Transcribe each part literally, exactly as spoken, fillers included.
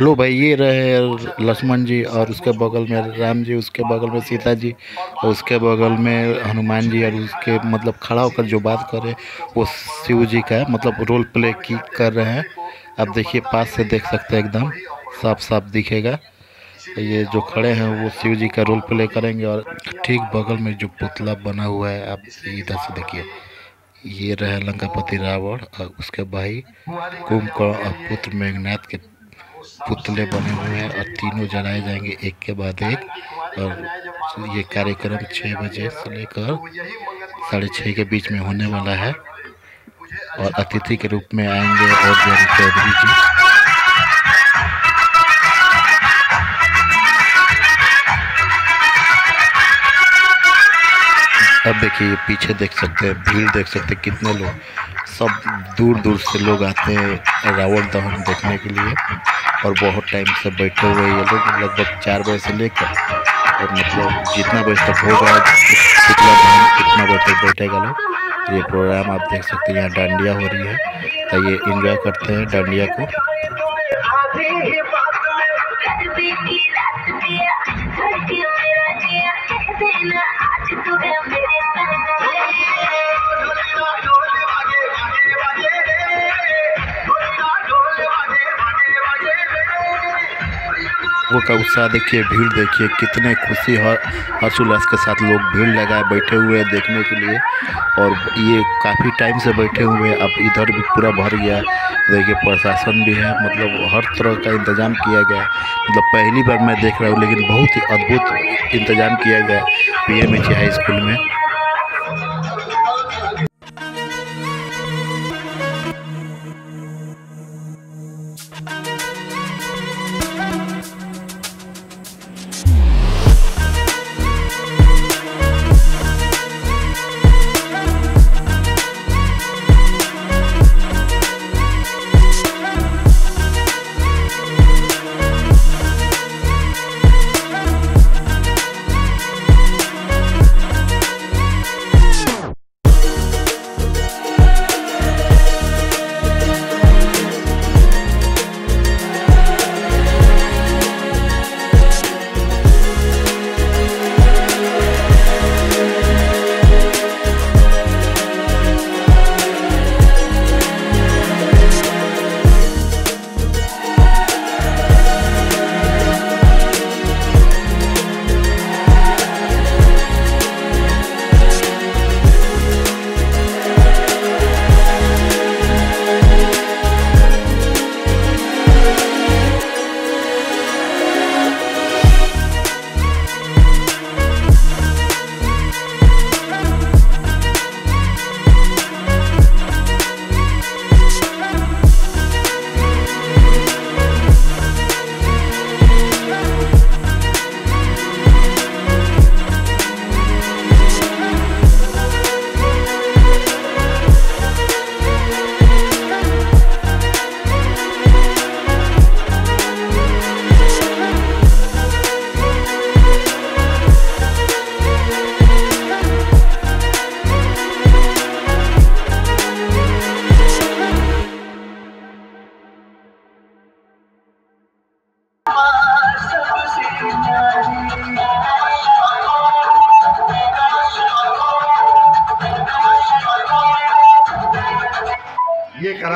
लो भाई, ये रहे लक्ष्मण जी और उसके बगल में राम जी, उसके बगल में सीता जी और उसके बगल में हनुमान जी, और उसके मतलब खड़ा होकर जो बात कर रहे हैं वो शिव जी का है, मतलब रोल प्ले की कर रहे हैं। आप देखिए पास से देख सकते हैं, एकदम साफ साफ दिखेगा। ये जो खड़े हैं वो शिव जी का रोल प्ले करेंगे। और ठीक बगल में जो पुतला बना हुआ है, आप इधर से देखिए, ये रहे लंकापति रावण और उसके भाई कुंभकर्ण और पुत्र मेघनाद के पुतले बने हुए हैं और तीनों जलाए जाएंगे एक के बाद एक। और ये कार्यक्रम छः बजे से लेकर साढ़े छः के बीच में होने वाला है और अतिथि के रूप में आएंगे और जयंत चौधरी जी। अब देखिए ये पीछे देख सकते हैं, भीड़ देख सकते हैं, कितने लोग, सब दूर दूर से लोग आते हैं रावण दहन देखने के लिए। और बहुत टाइम से बैठे हुए ये लोग, लगभग चार बजे से लेकर और मतलब जितना बजे तक होगा कितना कितना बजे तक बैठेगा लोग। ये प्रोग्राम आप देख सकते हैं, यहाँ डांडिया हो रही है तो ये इंजॉय करते हैं डांडिया को। लोगों का उत्साह देखिए, भीड़ देखिए, कितने खुशी और हर्षोल्लास के साथ लोग भीड़ लगाए बैठे हुए हैं देखने के लिए। और ये काफ़ी टाइम से बैठे हुए हैं, अब इधर भी पूरा भर गया। देखिए प्रशासन भी है, मतलब हर तरह का इंतज़ाम किया गया। मतलब पहली बार मैं देख रहा हूँ, लेकिन बहुत ही अद्भुत इंतज़ाम किया गया P M H high school में।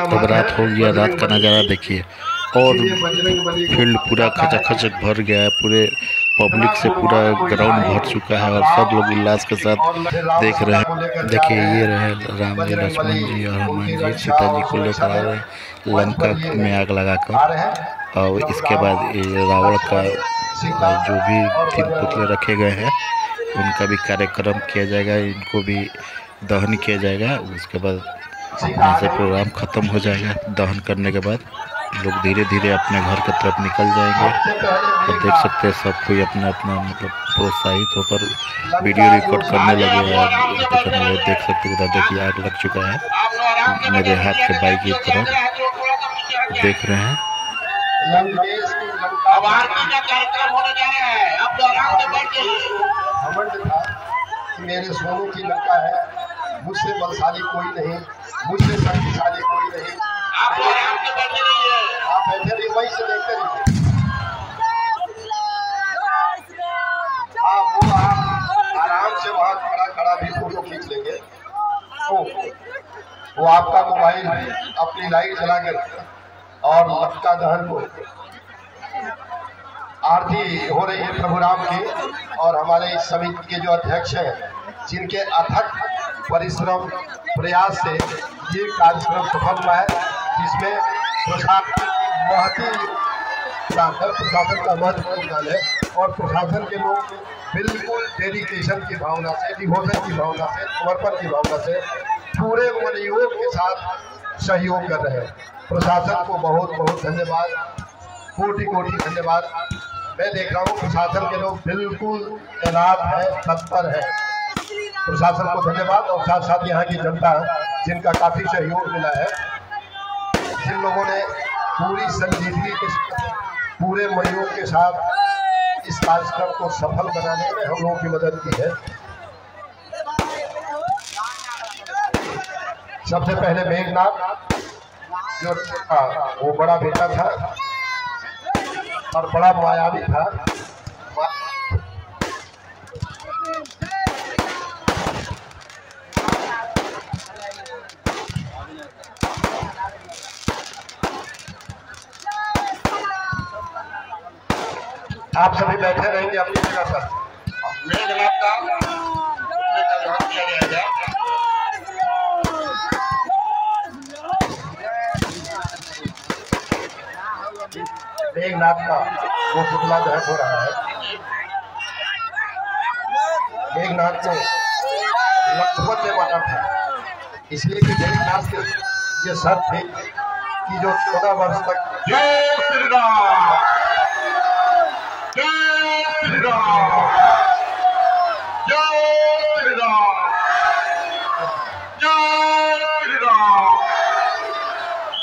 अब रात हो गया, रात का नज़ारा देखिए और फील्ड पूरा खचाखच भर गया है, पूरे पब्लिक से पूरा ग्राउंड भर चुका है और सब लोग उल्लास के साथ देख रहे हैं। देखिए ये रहे राम जी, लक्ष्मण जी और हनुमान जी, सीता जी को लेकर आ रहे हैं लंका में आग लगाकर। और इसके बाद रावण का जो भी तीन पुतले रखे गए हैं उनका भी कार्यक्रम किया जाएगा, इनको भी दहन किया जाएगा। उसके बाद यहाँ से प्रोग्राम ख़त्म हो जाएगा। दहन करने के बाद लोग धीरे धीरे अपने घर की तरफ निकल जाएंगे। तो देख सकते हैं सब कोई अपना अपना मतलब प्रोत्साहित होकर वीडियो रिकॉर्ड करने लगे हैं। देख सकते हैं देखिए आग लग चुका है, मेरे हाथ से बाइक की तरफ देख रहे हैं। मेरे सोनू की लंका है, मुझसे बलशाली कोई नहीं, मुझसे शक्तिशाली कोई नहीं। आप बैठे रहिए, आप बैठे रहिए, वहीं से देखते रहिए। मोबाइल अपनी लाइट जलाकर और लक्का दहन को आरती हो रही है प्रभु राम की। और हमारे इस समिति के जो अध्यक्ष हैं, जिनके अथक परिश्रम प्रयास से ये कार्यक्रम सफल हुआ है, जिसमें प्रशासन बहुत ही प्रशासन का महत्वपूर्ण दल है और प्रशासन के लोग बिल्कुल डेडिकेशन की भावना से, डिवोशन की भावना से, समर्पण की भावना से पूरे मनोयोग के साथ सहयोग कर रहे हैं। प्रशासन को बहुत बहुत धन्यवाद, कोटि कोटि धन्यवाद। मैं देख रहा हूँ प्रशासन के लोग बिल्कुल तैनात है, तत्पर है। प्रशासन को धन्यवाद और साथ साथ यहाँ की जनता जिनका काफ़ी सहयोग मिला है, जिन लोगों ने पूरी संजीदगी के पूरे मनोयोग के साथ इस कार्यक्रम को सफल बनाने में हम लोगों की मदद की है। सबसे पहले मेघनाद जो आ, वो बड़ा बेटा था और बड़ा मायावी था। आप सभी बैठे रहेंगे अपनी जगह पर। मेघनाद का स्वागत किया जाएगा। मेघनाद का वो पुतला दहन हो रहा है। मेघनाद को लक्ष्मण ने मारा था, इसलिए कि मेघनाद के ये शर्त थी कि जो चौदह वर्ष तक जय श्री राम जय श्री राम जय श्री राम जय श्री राम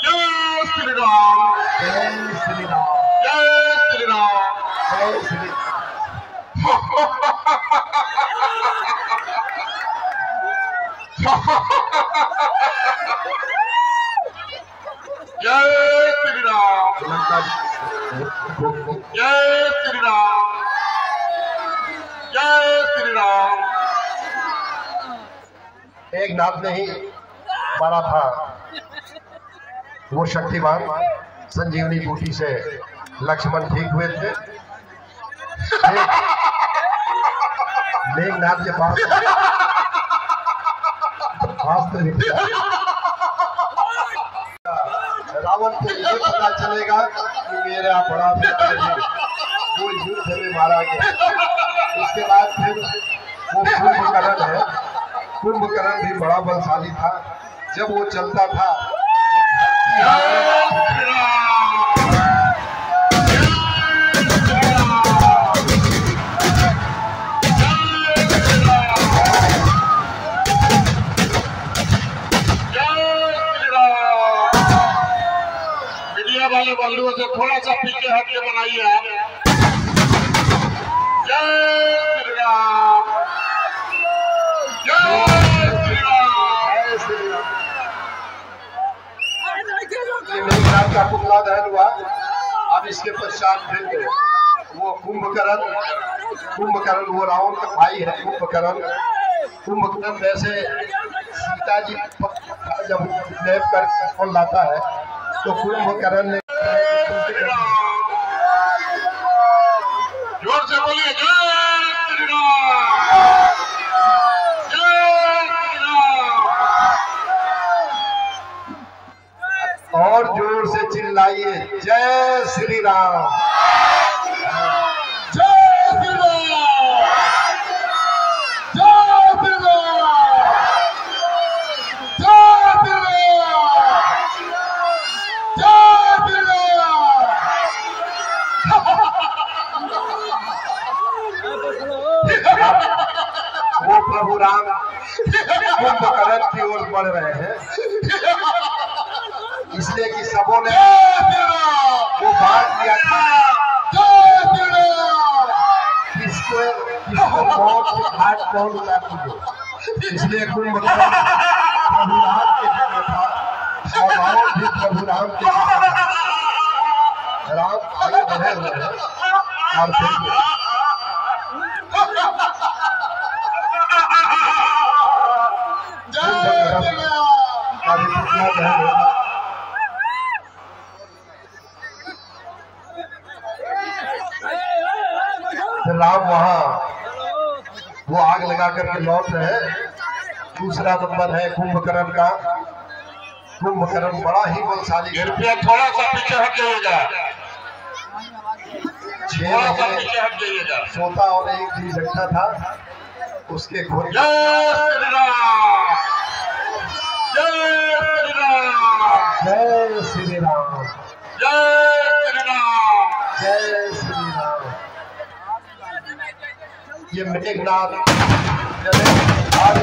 जय श्री राम जय श्री राम जय श्री राम जय श्री राम जय श्री राम। एक नाथ नहीं बड़ा था, वो शक्तिमान संजीवनी बूटी से लक्ष्मण ठीक हुए थे। मेघनाथ के पास रावण को ये पता चलेगा कि मेरा बड़ा बेटा वो युद्ध में मारा गया। उसके बाद फिर वो कुंभकर्ण है। कुंभकर्ण भी बड़ा बलशाली था, जब वो चलता था मीडिया वाले बंधुओं से थोड़ा सा पीछे हटके बनाइए आप। मेघनाद का पुतला दहन हुआ। अब इसके पश्चात फिर वो कुंभकर्ण कुंभकर्ण वो रावण का भाई है। कुंभकर्ण कुंभकर्ण वैसे सीता जी जब लेप कर फल लाता है तो कुंभकर्ण ने जोर से बोलिए जय श्री राम जय श्री राम और जोर से चिल्लाइए जय श्री राम जय श्री राम जय श्री राम जय श्री राम। वो प्रभु राम कुंभकर्ण की ओर बढ़ रहे हैं, इसलिए कि सबों ने वो बात किया था किसको किसको मौत के घाट कौन उतारती है। इसलिए कुंभकर्ण प्रभु राम के साथ था और रावण भी प्रभु राम के साथ। राम आगे बढ़े हुए हैं और फिर Jai Shri Ram. देखना चाहेंगे। राम वहाँ वो आग लगा करके लौट रहे हैं। दूसरा नंबर है कुंभकर्ण का। कुंभकर्ण बड़ा ही बलशाली, थोड़ा सा पीछे हट जाइएगा, थोड़ा सा पीछे हट जाइएगा। सोता और एक चीज रखा था उसके घोड़े। जय राम, जय राम, जय श्री राम, जय श्री राम, जय श्री राम। ये मेघनाद आज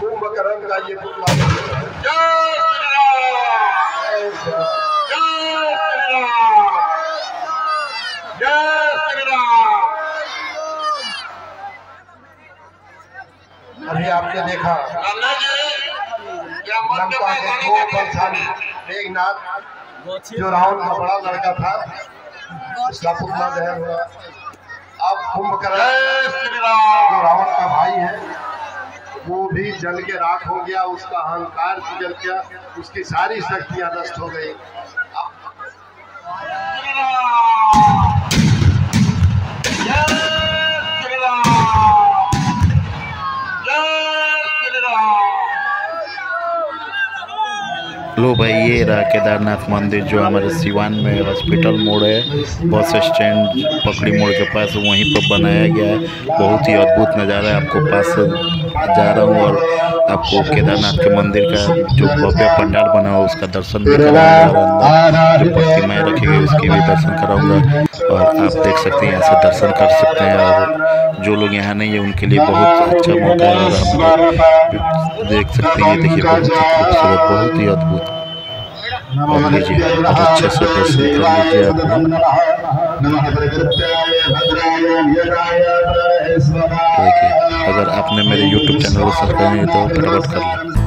कुंभकर्ण का ये अभी आपने देखा मेघनाद जो रावण का बड़ा लड़का था उसका पुतला दहन हुआ। अब कुंभकर्ण जो रावण का भाई है वो भी जल के राख हो गया, उसका अहंकार जल गया, उसकी सारी शक्तियां नष्ट हो गई। लो भाई, ये रहा केदारनाथ मंदिर जो हमारे सिवान में हॉस्पिटल मोड़ है, बस स्टैंड पकड़ी मोड़ के पास, वहीं पर बनाया गया है। बहुत ही अद्भुत नज़ारा है। आपको पास जा रहा हूँ और आपको केदारनाथ के मंदिर का जो भव्य पंडाल बना हुआ उसका दर्शन भी कराऊंगा, जो प्रतिमाएँ रखी गई उसके भी दर्शन कराऊंगा। और आप देख सकते हैं, यहाँ से दर्शन कर सकते हैं। और जो लोग यहाँ नहीं है उनके लिए बहुत अच्छा मौका है। और आप देख सकते हैं, देखिए बहुत ही खूबसूरत, बहुत ही अद्भुत। और लीजिए अच्छे से दर्शन कर लीजिए। अगर आपने मेरे यूट्यूब चैनल को सब्सक्राइब नहीं किया तो फटाफट कर लें।